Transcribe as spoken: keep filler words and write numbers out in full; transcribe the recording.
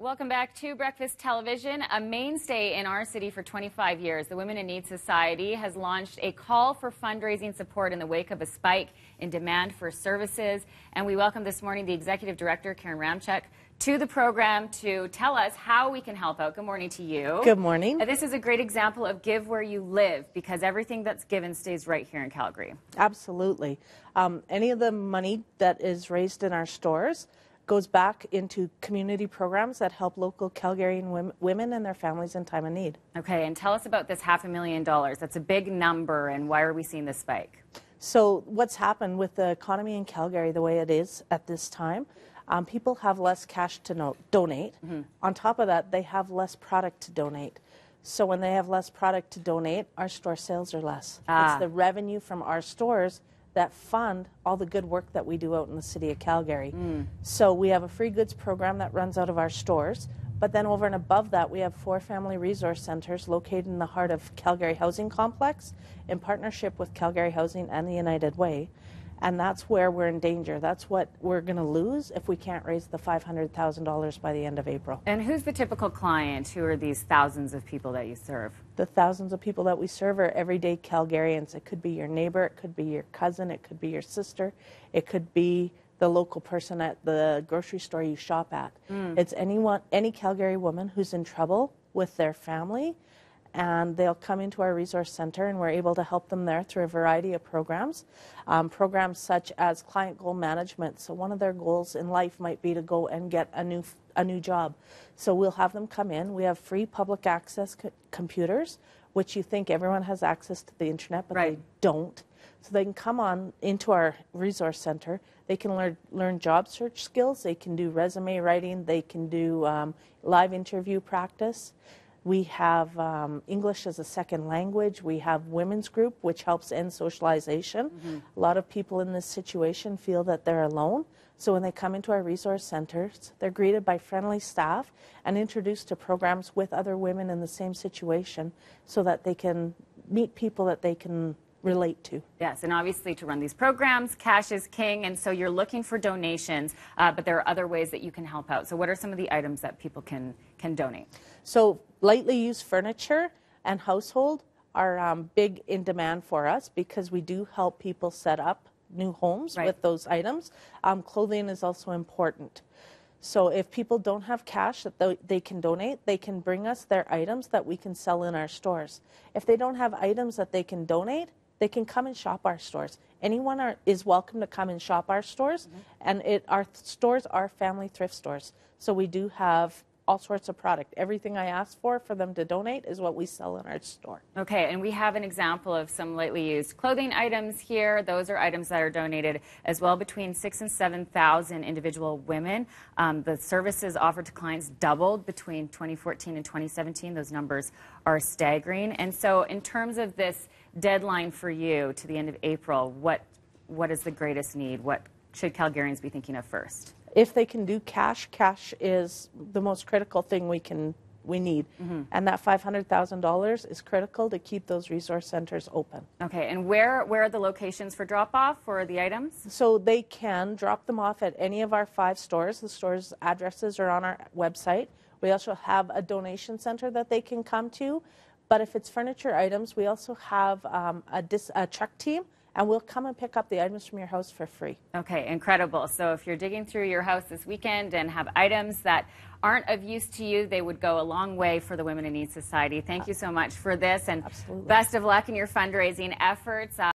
Welcome back to Breakfast Television. A mainstay in our city for twenty-five years, the Women in Need Society has launched a call for fundraising support in the wake of a spike in demand for services. And we welcome this morning the Executive Director, Karen Ramchuk, to the program to tell us how we can help out. Good morning to you. Good morning. This is a great example of give where you live, because everything that's given stays right here in Calgary. Absolutely. Um, any of the money that is raised in our stores goes back into community programs that help local Calgarian women and their families in time of need. Okay, and tell us about this half a million dollars. That's a big number, and why are we seeing this spike? So what's happened with the economy in Calgary the way it is at this time, um, people have less cash to no donate. Mm-hmm. On top of that, they have less product to donate. So when they have less product to donate, our store sales are less. Ah. It's the revenue from our stores that fund all the good work that we do out in the city of Calgary. Mm. So we have a free goods program that runs out of our stores, but then over and above that, we have four family resource centers located in the heart of Calgary Housing Complex in partnership with Calgary Housing and the United Way. And that's where we're in danger. That's what we're going to lose if we can't raise the five hundred thousand dollars by the end of April. And who's the typical client? Who are these thousands of people that you serve? The thousands of people that we serve are everyday Calgarians. It could be your neighbor, it could be your cousin, it could be your sister, it could be the local person at the grocery store you shop at. Mm. It's anyone, any Calgary woman who's in trouble with their family, and they'll come into our resource center, and we're able to help them there through a variety of programs. Um, programs such as client goal management. So one of their goals in life might be to go and get a new a new job. So we'll have them come in. We have free public access co computers, which you think everyone has access to the internet, but right. They don't. So they can come on into our resource center. They can learn, learn job search skills. They can do resume writing. They can do um, live interview practice. We have um, English as a second language. We have women's group, which helps end socialization. Mm-hmm. A lot of people in this situation feel that they're alone. So when they come into our resource centers, they're greeted by friendly staff and introduced to programs with other women in the same situation so that they can meet people that they can relate to. Yes, and obviously to run these programs, cash is king, and so you're looking for donations, uh, but there are other ways that you can help out. So what are some of the items that people can, can donate? So lightly used furniture and household are um, big in demand for us, because we do help people set up new homes right. with those items. Um, clothing is also important. So if people don't have cash that they can donate, they can bring us their items that we can sell in our stores. If they don't have items that they can donate, they can come and shop our stores. Anyone are, is welcome to come and shop our stores. Mm-hmm. And it, our stores are family thrift stores. So we do have all sorts of product. Everything I ask for for them to donate is what we sell in our store. Okay, and we have an example of some lightly used clothing items here. Those are items that are donated as well, between six and seven thousand individual women. Um, the services offered to clients doubled between twenty fourteen and twenty seventeen. Those numbers are staggering. And so, in terms of this deadline for you to the end of April, what what is the greatest need? What should Calgarians be thinking of first? If they can do cash, cash is the most critical thing we can we need. Mm-hmm. And that five hundred thousand dollars is critical to keep those resource centers open. Okay, and where, where are the locations for drop-off for the items? So they can drop them off at any of our five stores. The stores' addresses are on our website. We also have a donation center that they can come to. But if it's furniture items, we also have um, a, dis a truck team, and we'll come and pick up the items from your house for free. Okay, incredible. So if you're digging through your house this weekend and have items that aren't of use to you, they would go a long way for the Women in Need Society. Thank you so much for this, and absolutely. Best of luck in your fundraising efforts.